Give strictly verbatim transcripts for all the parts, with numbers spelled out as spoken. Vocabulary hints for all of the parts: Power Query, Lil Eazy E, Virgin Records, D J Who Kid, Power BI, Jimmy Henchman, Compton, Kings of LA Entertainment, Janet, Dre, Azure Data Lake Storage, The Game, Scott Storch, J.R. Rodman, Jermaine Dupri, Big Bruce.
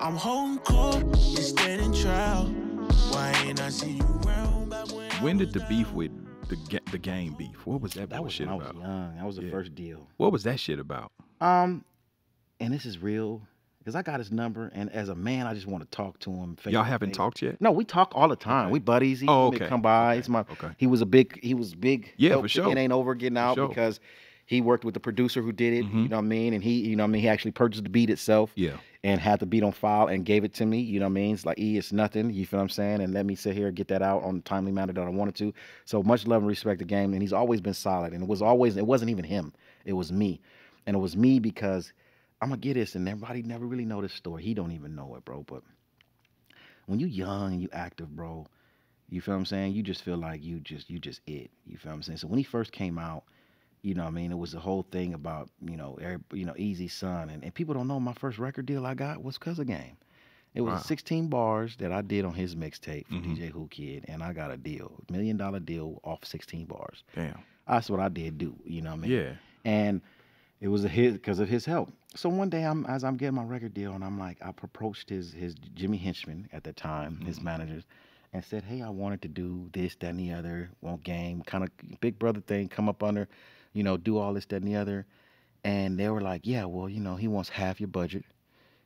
I'm home court, standing trial. Why ain't I see you round by when? When did the beef with the get the game beef? What was that, that bullshit was, about? I was young. That was the yeah. first deal. What was that shit about? Um, and this is real because I got his number, and as a man, I just want to talk to him. Y'all haven't talked yet? No, we talk all the time. Okay. We buddies. He oh, okay. Come by. Okay. It's my. Okay. He was a big. He was big. Yeah, for sure. It ain't over getting out sure. because. He worked with the producer who did it, mm-hmm. you know what I mean? And he, you know what I mean, he actually purchased the beat itself yeah. and had the beat on file and gave it to me, you know what I mean? It's like, E, it's nothing, you feel what I'm saying? And let me sit here and get that out on the timely manner that I wanted to. So much love and respect the game, and he's always been solid. And it was always, it wasn't even him, it was me. And it was me because I'm gonna get this, and everybody never really know this story. He don't even know it, bro, but when you young and you active, bro, you feel what I'm saying? You just feel like you just, you just it, you feel what I'm saying? So when he first came out, you know what I mean? It was the whole thing about, you know, every, you know, Eazy son. And, and people don't know my first record deal I got was Cuz a Game. It was wow. sixteen bars that I did on his mixtape for mm-hmm. D J Who Kid, and I got a deal, a million dollar deal off sixteen bars. Damn. That's what I did do, you know what I mean? Yeah. And it was a hit because of his help. So one day, I'm as I'm getting my record deal, and I'm like, I approached his, his Jimmy Henchman at the time, mm-hmm. his managers, and said, hey, I wanted to do this, that, and the other, one game, kind of big brother thing, come up under, you know, do all this, that, and the other. And they were like, yeah, well, you know, he wants half your budget.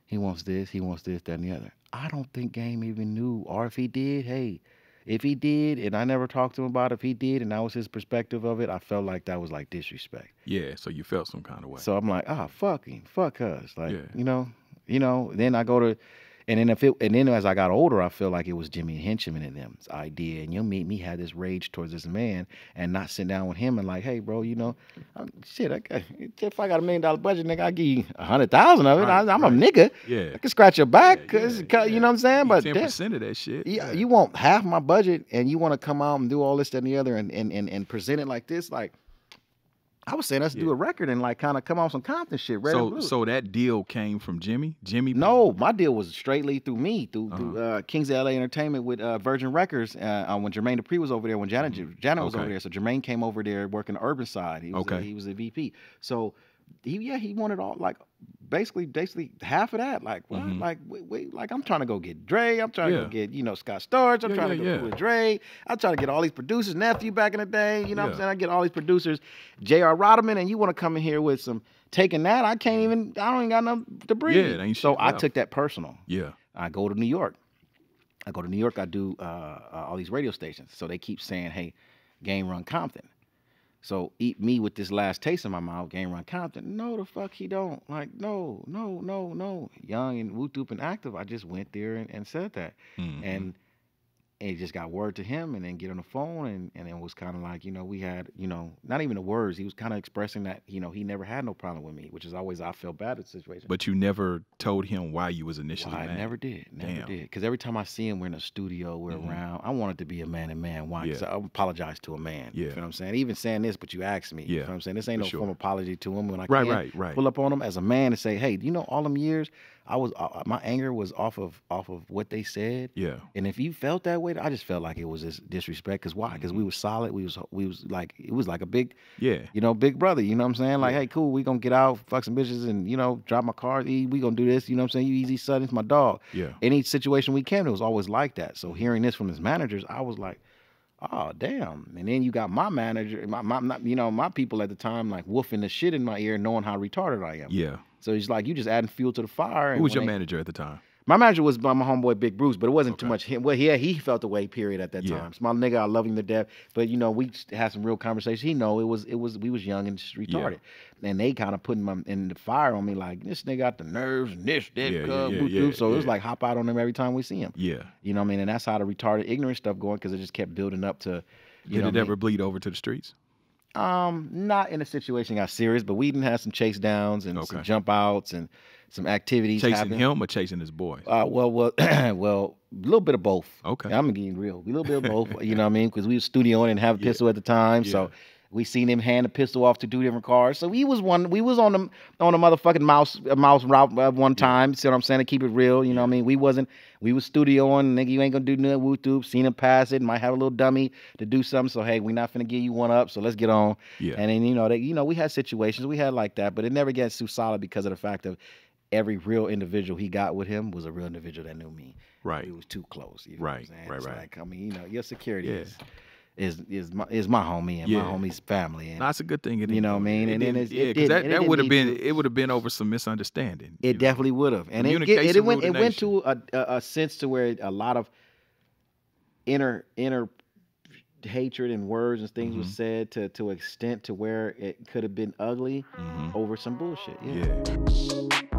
He wants this, he wants this, that, and the other. I don't think Game even knew, or if he did, hey, if he did, and I never talked to him about it, if he did, and that was his perspective of it, I felt like that was like disrespect. Yeah, so you felt some kind of way. So I'm like, ah, oh, fuck him, fuck us. Like, yeah. you know, you know, then I go to, and then if it, and then as I got older, I feel like it was Jimmy Henchman and them's idea. And you'll meet me had this rage towards this man and not sit down with him and like, hey, bro, you know, I'm, shit, I got, if I got a million dollar budget, nigga, I'll give you a hundred thousand of it. Right, I, I'm right. a nigga. Yeah. I can scratch your back. Yeah, cause, yeah, cause, yeah. You know what I'm saying? But ten percent of that shit. Yeah, yeah. You want half my budget and you want to come out and do all this, that, and the other and, and, and, and present it like this, like. I was saying let's yeah. do a record and like kind of come on some Compton shit. Red so, so that deal came from Jimmy? Jimmy? No, my deal was straightly through me, through, uh-huh. through uh, Kings of L A Entertainment with uh, Virgin Records uh, when Jermaine Dupri was over there, when Janet, mm-hmm. Janet was okay. over there. So Jermaine came over there working the urban side. He was, okay. a, he was a V P. So, he, yeah, he wanted all, like, basically basically half of that. Like, what? Mm-hmm. Like, we, we, like, I'm trying to go get Dre. I'm trying yeah. to go get, you know, Scott Storch. I'm yeah, trying yeah, to go yeah. with Dre. I'm trying to get all these producers. Nephew back in the day. You know yeah. what I'm saying? I get all these producers. J R Rodman, and you want to come in here with some taking that. I can't even, I don't even got nothing to breathe. Yeah, it ain't so I out. took that personal. Yeah. I go to New York. I go to New York. I do uh, uh, all these radio stations. So they keep saying, hey, Game run Compton. So eat me with this last taste in my mouth, Game run Compton. No, the fuck he don't. Like, no, no, no, no. Young and woo-doop and active, I just went there and, and said that. Mm-hmm. And it just got word to him and then get on the phone. And, and it was kind of like, you know, we had, you know, not even the words. He was kind of expressing that, you know, he never had no problem with me, which is always I felt bad at the situation. But you never told him why you was initially well, I mad? I never did. Never Damn. did. Because every time I see him, we're in a studio, we're mm-hmm. around. I wanted to be a man and man. Why? Because yeah. I apologize to a man. Yeah. You know what I'm saying? Even saying this, but you asked me. Yeah. You know what I'm saying? This ain't For no sure. form of apology to him. When I right, right, right. pull up on him as a man and say, hey, you know, all them years, I was uh, my anger was off of off of what they said. Yeah. And if you felt that way, I just felt like it was this disrespect. Cause why? Mm-hmm. Cause we was solid. We was we was like it was like a big yeah. You know, big brother. You know what I'm saying? Like, yeah. hey, cool. We gonna get out, fuck some bitches, and you know, drive my car. E, we gonna do this. You know what I'm saying? You Eazy son, it's my dog. Yeah. Any situation we came, it was always like that. So hearing this from his managers, I was like, oh damn. And then you got my manager, my my, my you know my people at the time like woofing the shit in my ear, knowing how retarded I am. Yeah. So he's like, you just adding fuel to the fire. And who was your they, manager at the time? My manager was my, my homeboy, Big Bruce, but it wasn't okay. too much him. Well, yeah, he felt the way, period, at that yeah. time. So my nigga, I love him to death. But, you know, we had some real conversations. He know it was, it was, we was young and just retarded. Yeah. And they kind of putting my, in the fire on me like, this nigga got the nerves and this, that, yeah, cub, yeah, yeah, yeah, so yeah. it was like hop out on him every time we see him. Yeah. You know what I mean? And that's how the retarded, ignorant stuff going because it just kept building up to, you Did know it ever mean? bleed over to the streets? Um, not in a situation got serious, but we didn't have some chase downs and okay. some jump outs and some activities. Chasing happening. him or chasing his boy? Uh, well, well, well, a little bit of both. Okay, I'm getting real. A little bit of both. You know what I mean? Because we were studioing and have a yeah. pistol at the time, yeah. so we seen him hand a pistol off to two different cars. So we was one. We was on the on a motherfucking mouse mouse route at one time. Yeah. See what I'm saying? To keep it real, you yeah. know what I mean? We wasn't. We was studioing, nigga, you ain't gonna do nothing, woo-doop, seen him pass it, might have a little dummy to do something, so hey, we not finna give you one up, so let's get on. Yeah. And then, you know, they, you know, we had situations, we had like that, but it never gets too solid because of the fact of every real individual he got with him was a real individual that knew me. Right. It was too close. You know right. What I'm right. It's right. Like, I mean, you know, your security yeah. is. Is is my is my homie and yeah. my homie's family. And, no, that's a good thing. It you know what I mean? And then yeah, it, that, that would have been to, it would have been over some misunderstanding. It definitely would have. And it, it, it went it went to a, a a sense to where a lot of inner inner hatred and words and things mm-hmm. were said to to extent to where it could have been ugly mm-hmm. over some bullshit. Yeah. yeah.